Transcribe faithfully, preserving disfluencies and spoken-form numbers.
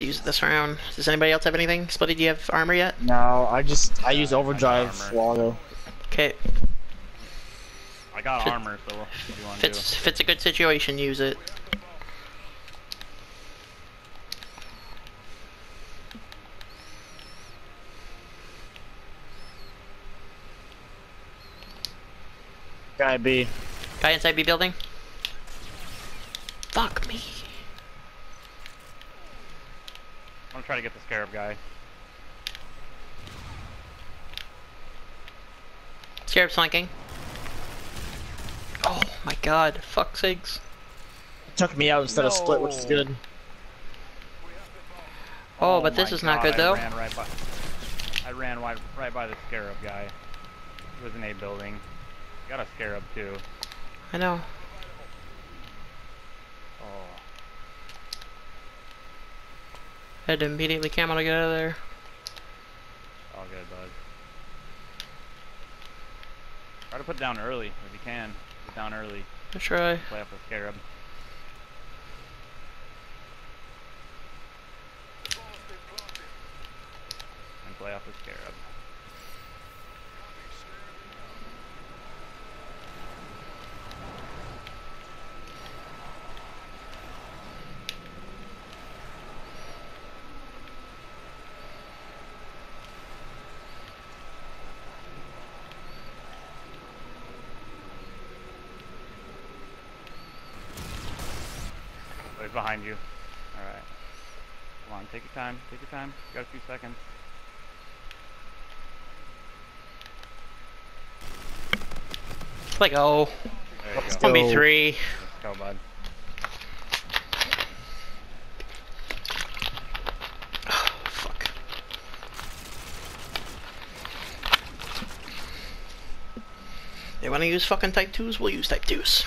use it this round. Does anybody else have anything? Splitty, do you have armor yet? No, I just I use overdrive swallow. Okay. I got Fit, armor, so if you want to do. If it's a good situation, use it. Guy B. Guy inside B building? Fuck me. I'm gonna try to get the scarab guy. Scarab's flanking. Oh my god, fuck sakes. It took me out instead no. of split, which is good. Oh, oh but this is god, not good though. I ran right by, I ran right, right by the scarab guy. It was an A building. Got a scarab too. I know. Oh. I had to immediately camo to get out of there. All good, bud. Try to put down early if you can. Put down early. I try. Play up with scarab. And play off with scarab. Behind you. Alright. Come on, take your time. Take your time. You got a few seconds. Let go. It's gonna be three. Let's go, bud. Oh, fuck. They wanna use fucking type twos? We'll use type twos.